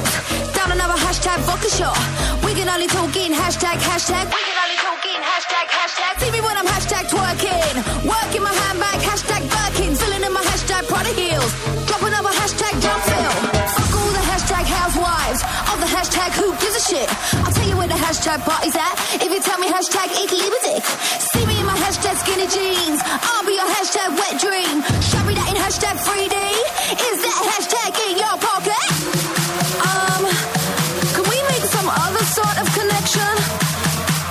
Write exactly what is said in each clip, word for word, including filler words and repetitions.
block. Down another hashtag vodka shot. We can only talk in hashtag hashtag. We can only talk in hashtag hashtag. See me when I'm hashtag twerking. Working my handbag hashtag Birkin. Filling in my hashtag Prada heels. Drop another hashtag jump fill. Fuck all the hashtag housewives. All the hashtag who gives a shit. I'll tell you where the hashtag party's at. If you tell me hashtag eat liver dick. See me in my hashtag skinny jeans. I'll be your hashtag wet dream. Show me that in hashtag three D. Is that hashtag in your pocket? Um, can we make some other sort of connection?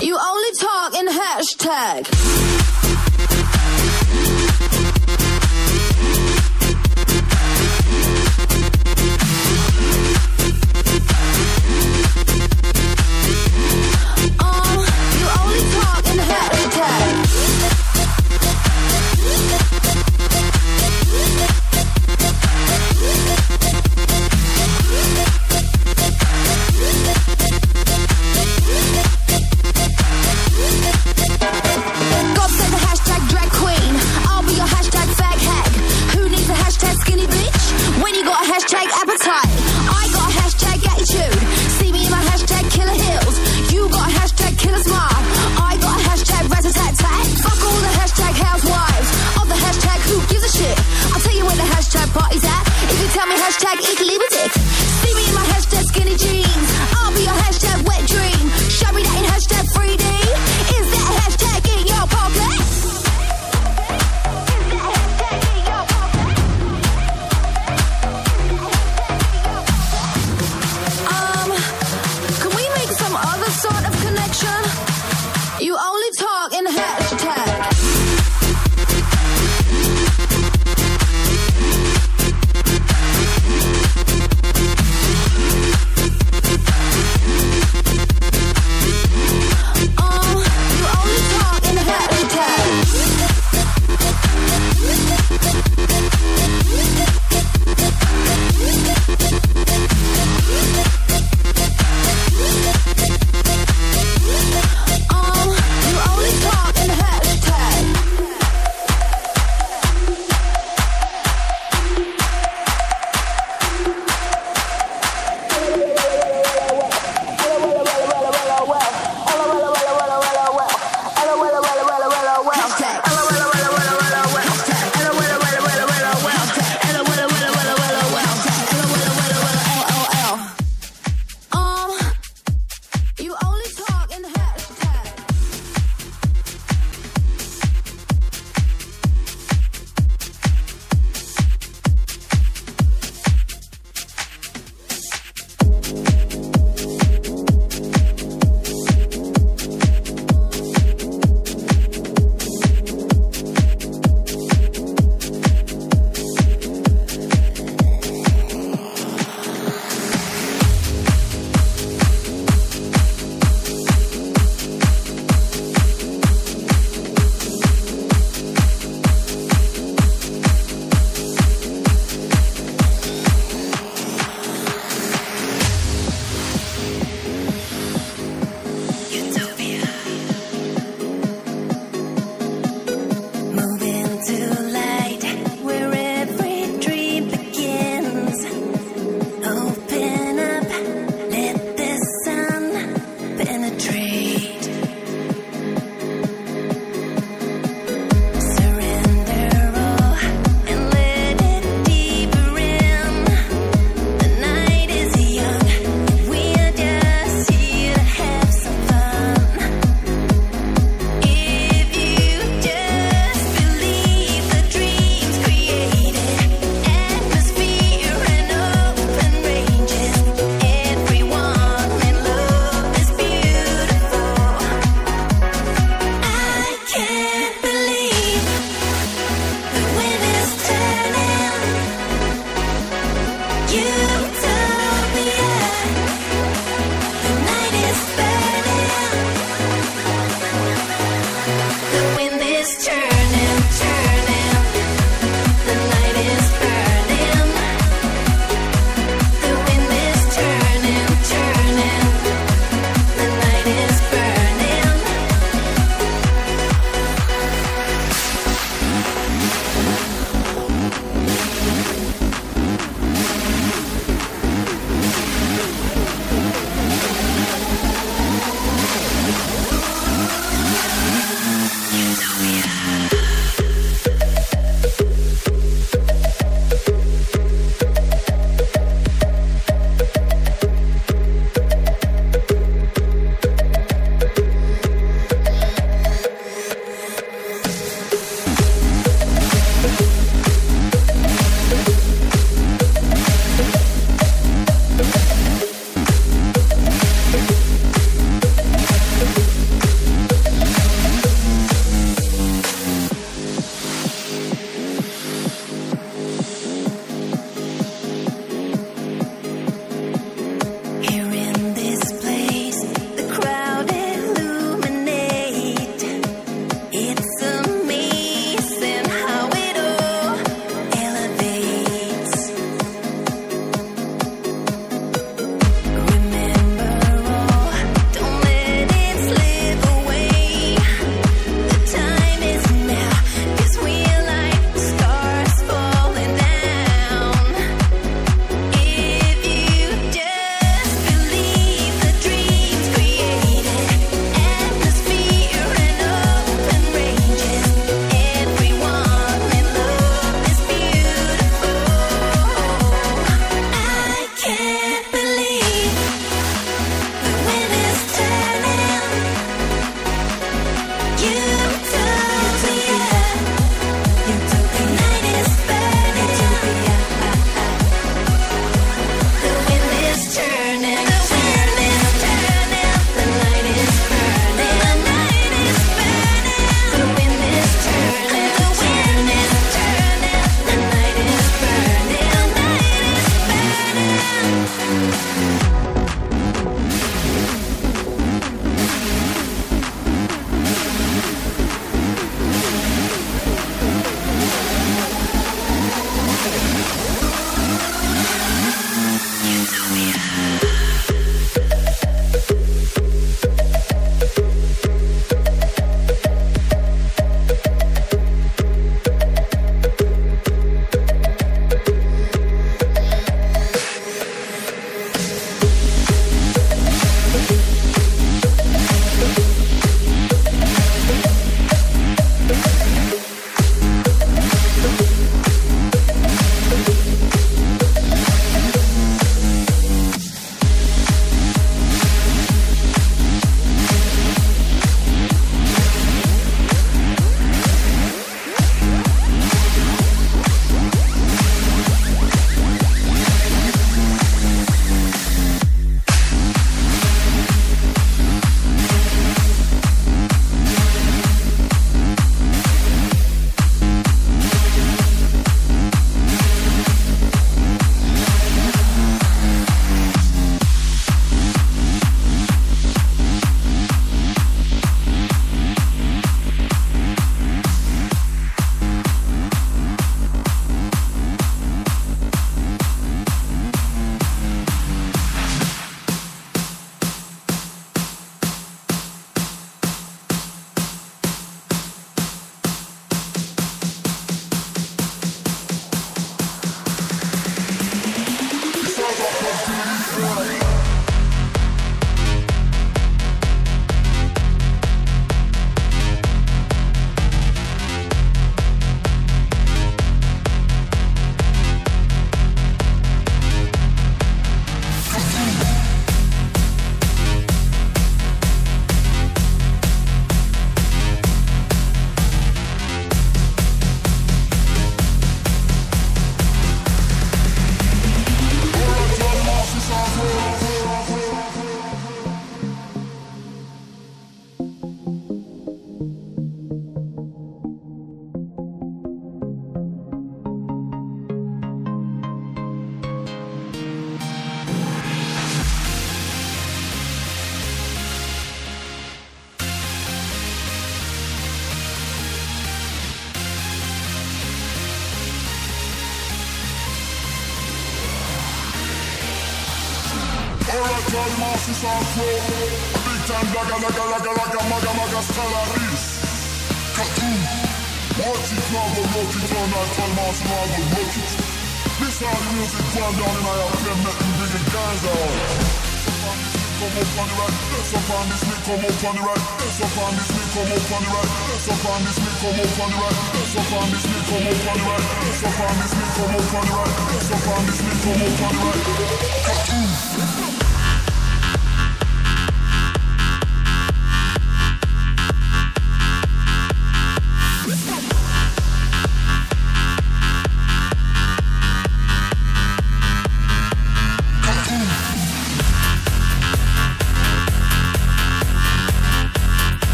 You only talk in hashtag. Um, you only talk in hashtag.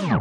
time.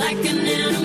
Like an animal.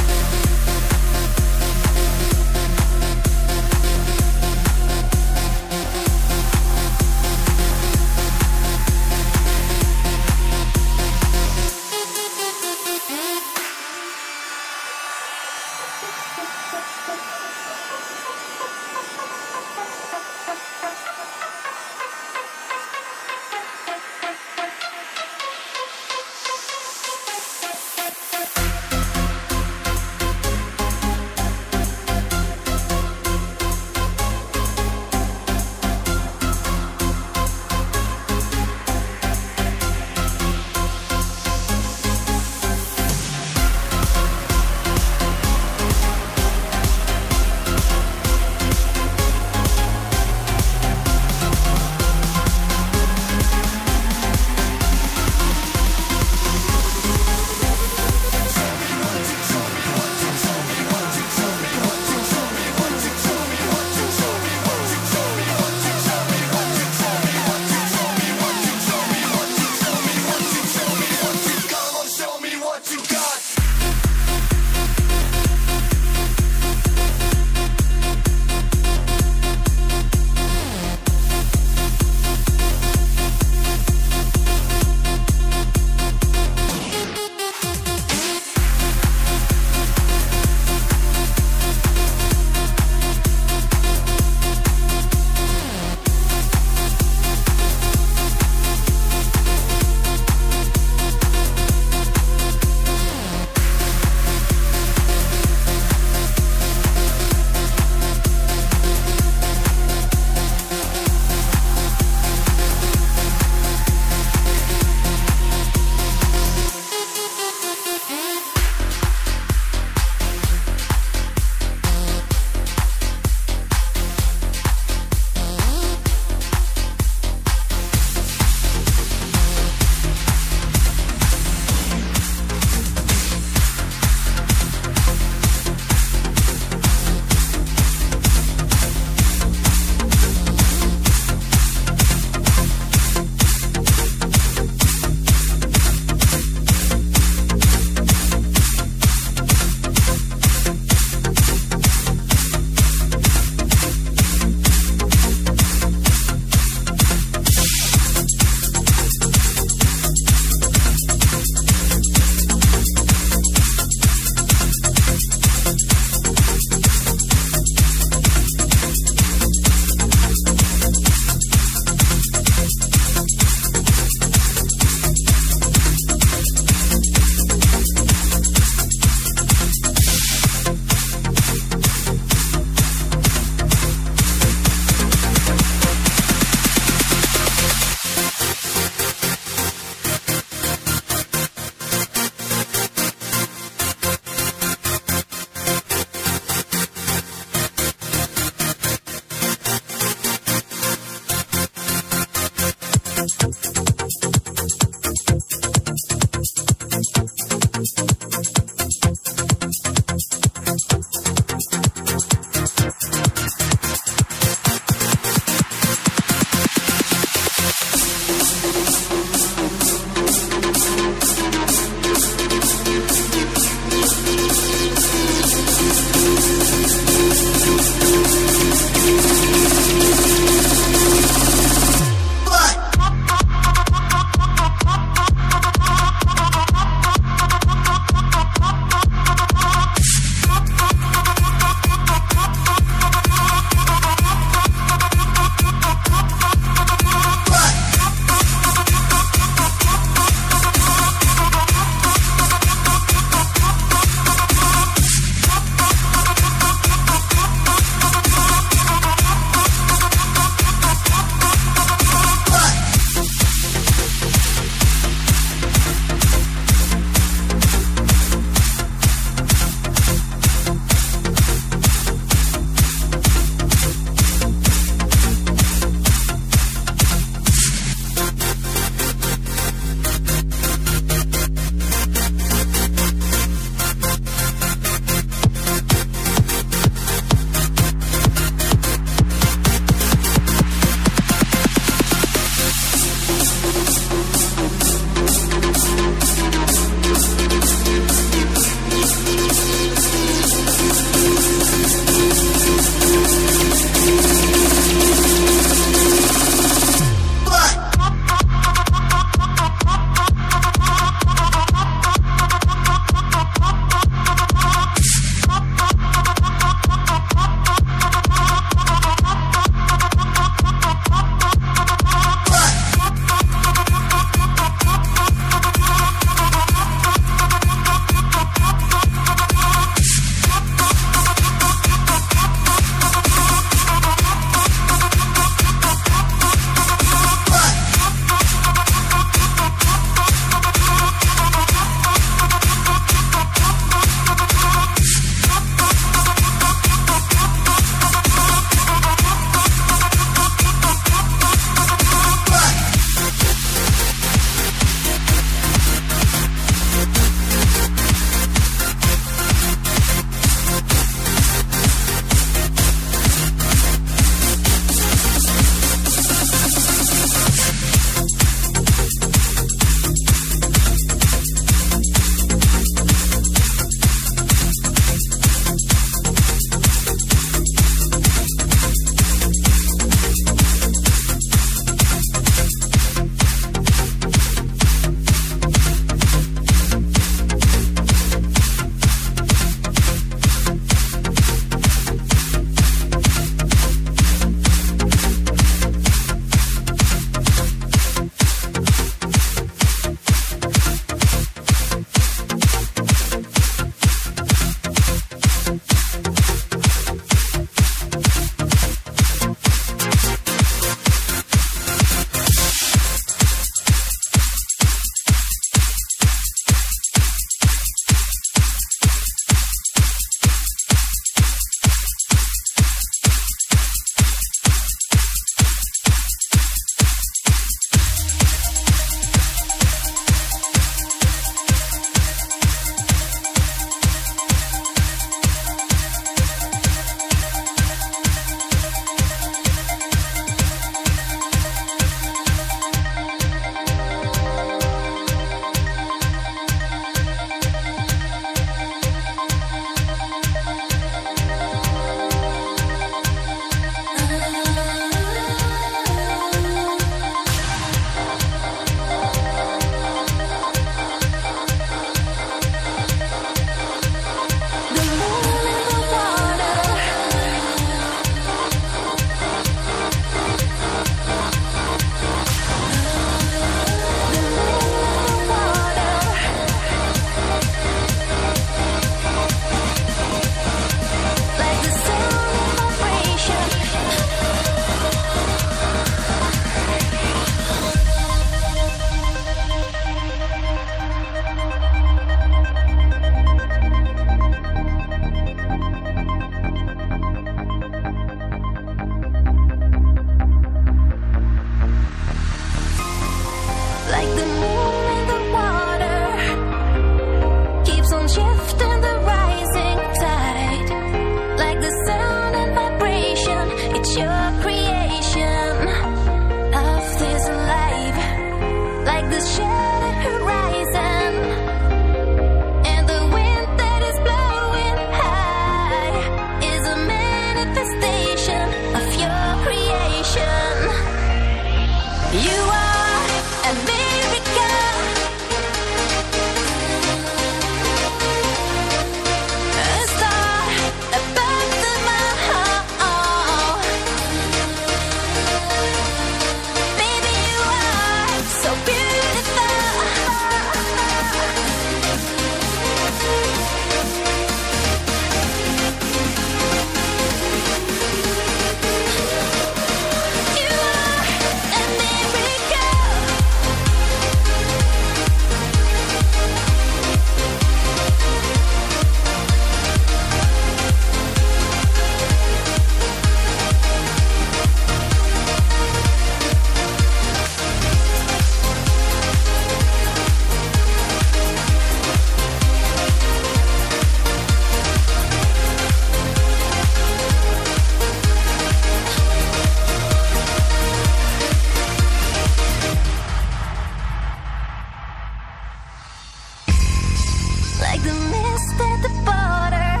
the mist at the border,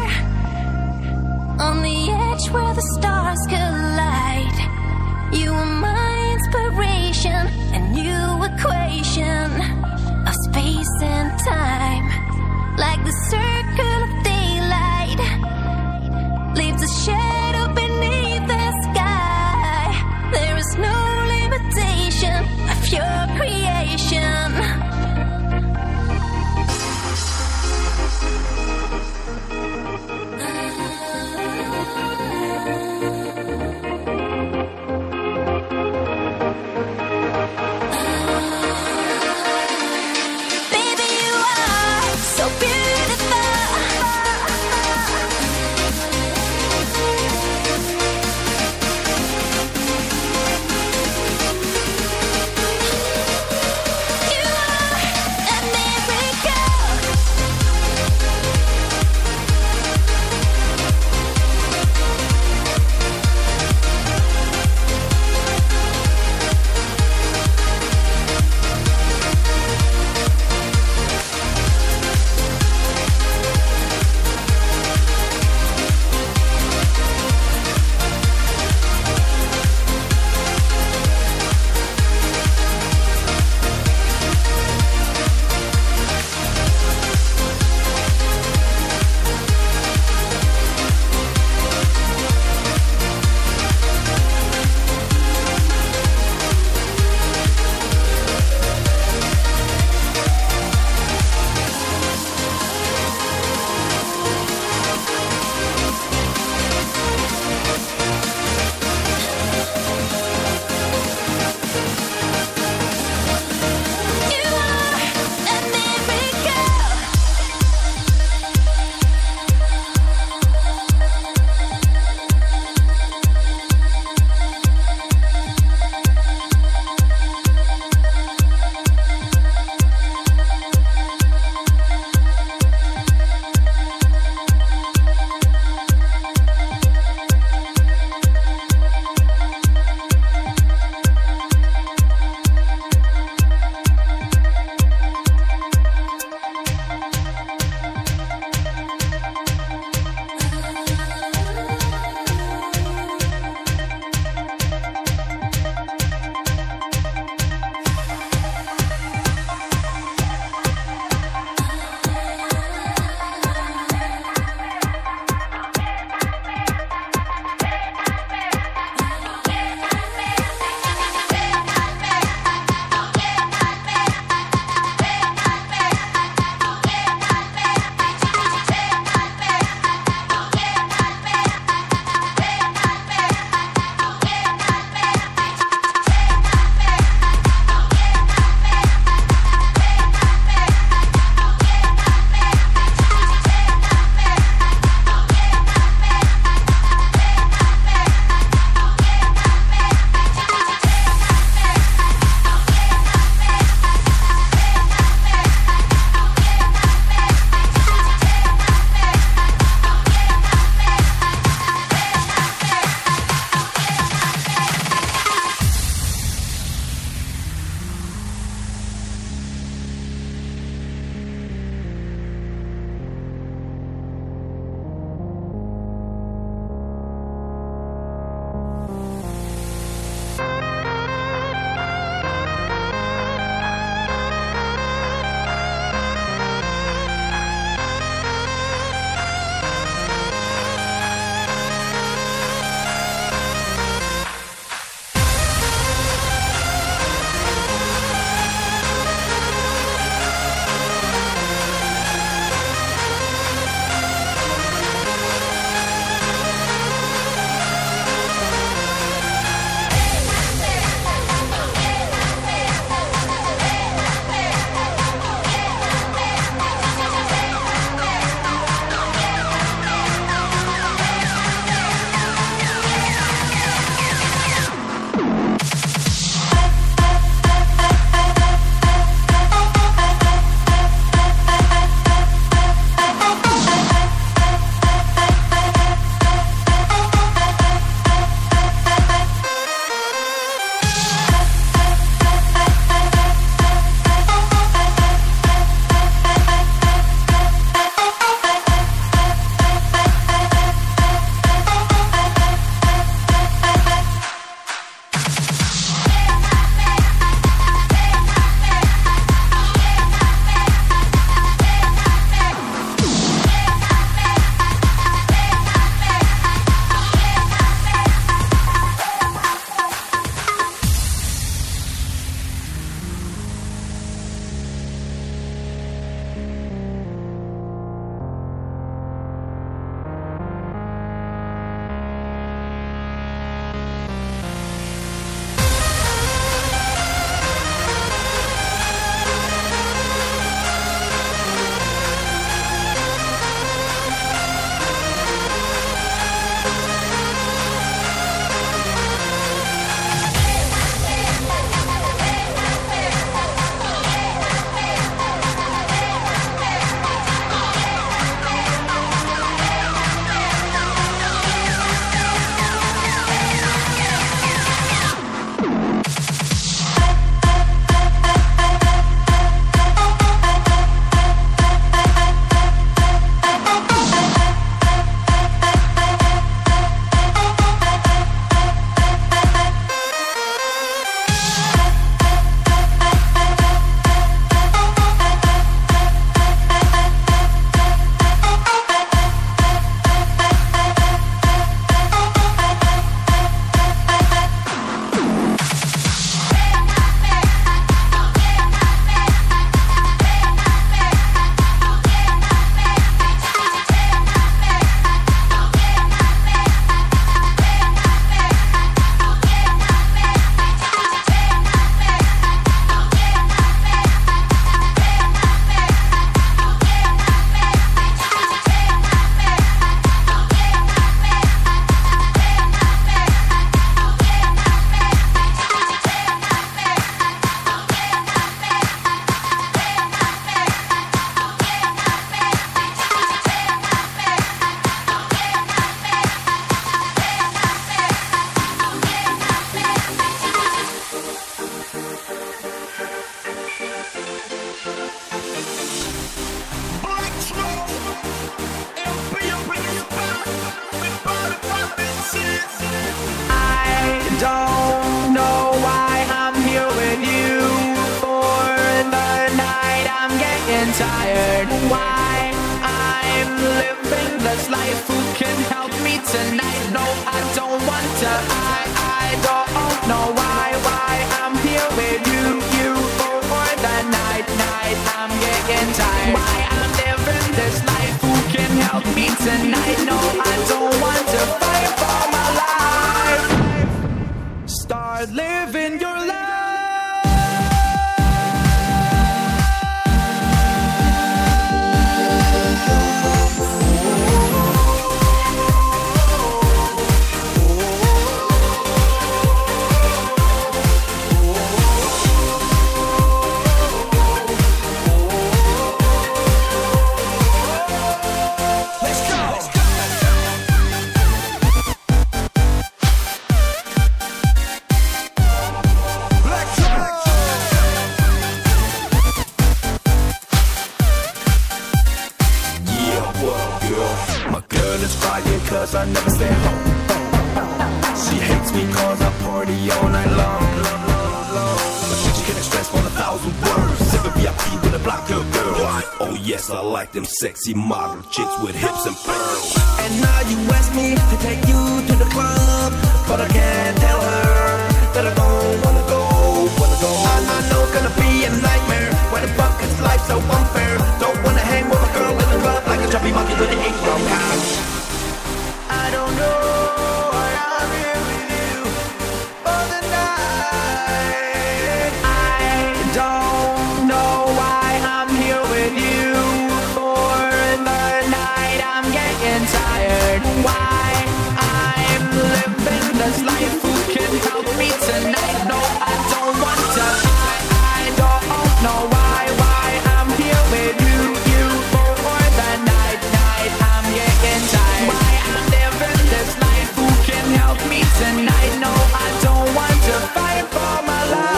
on the edge where the stars collide. You were my inspiration, a new equation of space and time. Like the circle of daylight leaves a shadow beneath the sky. There is no limitation of your creation. Baby, you are so beautiful. who can help me tonight. No, I don't want to. I, I don't know why, why I'm here with you, you for, for the night, night. I'm getting tired. Why I'm living this life? Who can help me tonight? No, I don't want to fight for my life. Start living your life. My girl is crying cause I never stay home. She hates me cause I party all night long. My bitch can express more than a thousand words. Seven V I P with a black girl girl. Oh yes, I like them sexy model chicks with hips and pearls. And now you ask me to take you to the club, but I can't tell her that I don't wanna go, wanna go. I, I know it's gonna be a nightmare. Why the fuck is life so unfair? Don't wanna hang with a girl in the club like a chubby monkey with an eight. I don't know why I'm here with you for the night. I don't know why I'm here with you for the night. I'm getting tired. Why I'm living this life? Who can help me tonight? No, I don't want to. I, I don't know why, why I'm here with you, you for the night, night. I'm getting tired. Why I'm help me tonight, no, I don't want to fight for my life.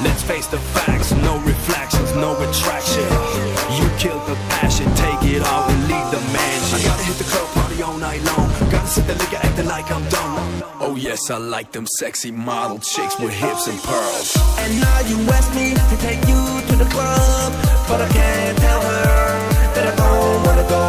Let's face the facts, no reflections, no attraction. You kill the passion, take it all and leave the mansion. I gotta hit the club party all night long. Gotta sip the liquor acting like I'm dumb. Oh yes, I like them sexy model chicks with hips and pearls. And now you ask me to take you to the club, but I can't tell her that I don't wanna go.